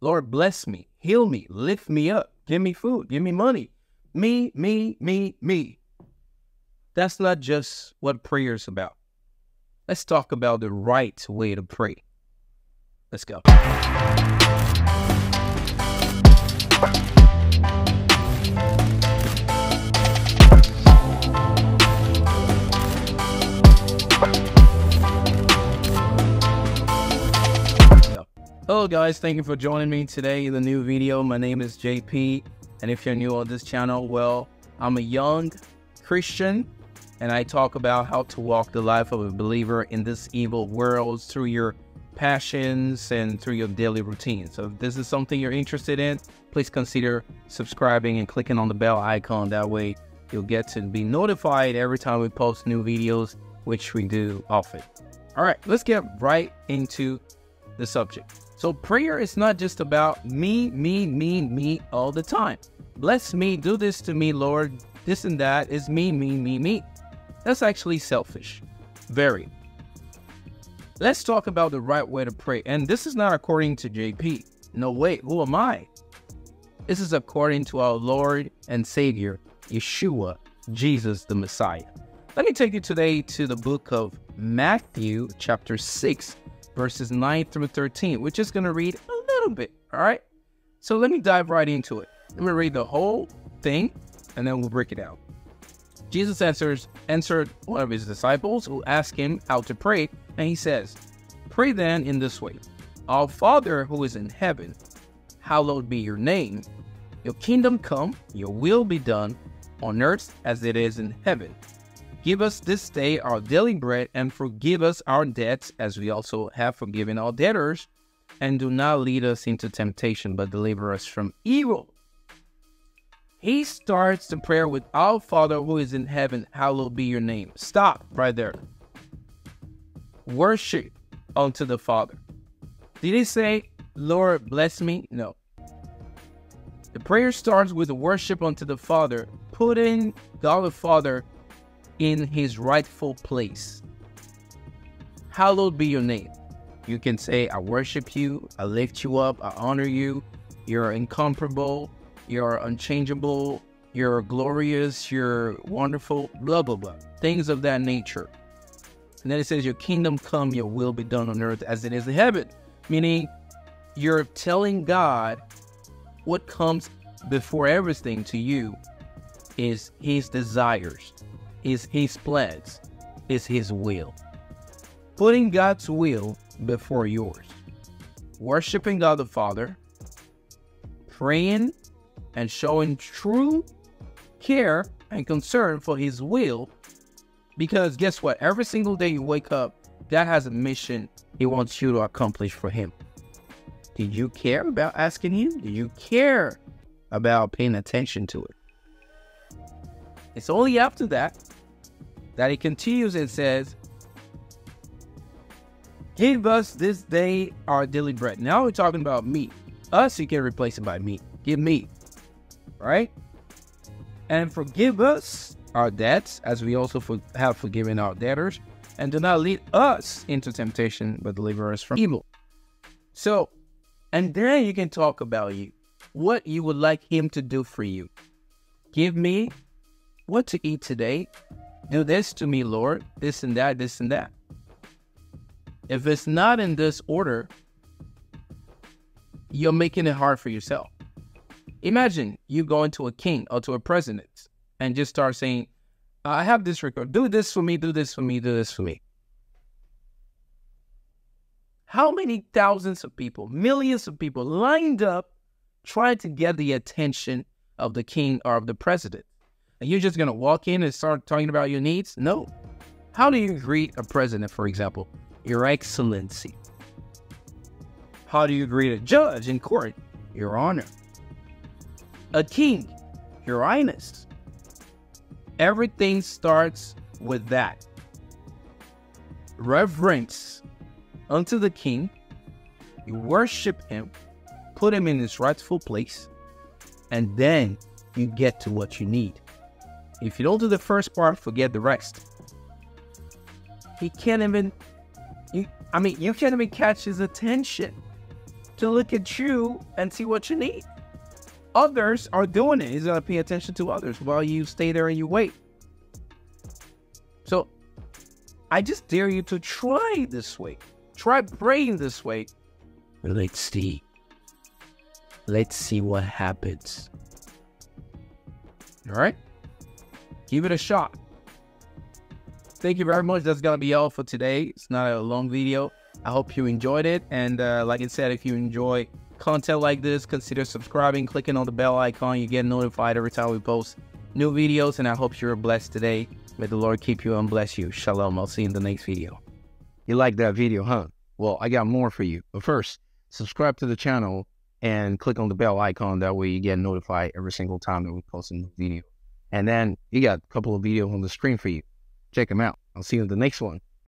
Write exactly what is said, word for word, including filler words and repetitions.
Lord, bless me, heal me, lift me up, give me food, give me money. Me, me, me, me. That's not just what prayer is about. Let's talk about the right way to pray. Let's go. Hello guys, thank you for joining me today in the new video. My name is J P, and if you're new on this channel, well, I'm a young Christian, and I talk about how to walk the life of a believer in this evil world through your passions and through your daily routine. So if this is something you're interested in, please consider subscribing and clicking on the bell icon. That way you'll get to be notified every time we post new videos, which we do often. All right, let's get right into the subject. So prayer is not just about me, me, me, me all the time. Bless me, do this to me, Lord, this and that is me, me, me, me. That's actually selfish, very. Let's talk about the right way to pray. And this is not according to J P. No way, who am I? This is according to our Lord and Savior, Yeshua, Jesus the Messiah. Let me take you today to the book of Matthew chapter six, verses nine through thirteen. We're just going to read a little bit, all right? So let me dive right into it. Let me read the whole thing, and then we'll break it out. Jesus answers, answered one of his disciples who asked him how to pray, and he says, "Pray then in this way, Our Father who is in heaven, hallowed be your name. Your kingdom come, your will be done, on earth as it is in heaven. Give us this day our daily bread, and forgive us our debts as we also have forgiven our debtors. And do not lead us into temptation, but deliver us from evil." He starts the prayer with, "Our Father who is in heaven, hallowed be your name." Stop right there. Worship unto the Father. Did he say, "Lord, bless me"? No. The prayer starts with worship unto the Father, putting God the Father in his rightful place. Hallowed be your name. You can say, "I worship you, I lift you up, I honor you, you're incomparable, you're unchangeable, you're glorious, you're wonderful," blah, blah, blah, things of that nature. And then it says, "Your kingdom come, your will be done on earth as it is in heaven," meaning you're telling God what comes before everything to you is his desires, is his plans, is his will. Putting God's will before yours. Worshiping God the Father, praying and showing true care and concern for his will, because guess what? Every single day you wake up, God has a mission he wants you to accomplish for him. Did you care about asking him? Did you care about paying attention to it? It's only after that that he continues and says, "Give us this day our daily bread." Now we're talking about me. Us, you can replace it by me. Give me, right? "And forgive us our debts as we also for have forgiven our debtors. And do not lead us into temptation, but deliver us from evil." So, and then you can talk about you. What you would like him to do for you. Give me what to eat today. Do this to me, Lord, this and that, this and that. If it's not in this order, you're making it hard for yourself. Imagine you going to a king or to a president and just start saying, "I have this record, do this for me, do this for me, do this for me." How many thousands of people, millions of people lined up trying to get the attention of the king or of the president? And you're just going to walk in and start talking about your needs? No. How do you greet a president, for example? "Your Excellency." How do you greet a judge in court? "Your Honor." A king? "Your Highness." Everything starts with that. Reverence unto the king. You worship him, put him in his rightful place, and then you get to what you need. If you don't do the first part, forget the rest. He can't even, you, I mean, you can't even catch his attention. to look at you and see what you need. Others are doing it. He's going to pay attention to others while you stay there and you wait. So I just dare you to try this way. Try praying this way. Let's see. Let's see what happens. All right. Give it a shot. Thank you very much. That's going to be all for today. It's not a long video. I hope you enjoyed it. And uh, like I said, if you enjoy content like this, consider subscribing, clicking on the bell icon. You get notified every time we post new videos. And I hope you're blessed today. May the Lord keep you and bless you. Shalom. I'll see you in the next video. You like that video, huh? Well, I got more for you. But first, subscribe to the channel and click on the bell icon. That way you get notified every single time that we post a new video. And then you got a couple of videos on the screen for you. Check them out. I'll see you in the next one.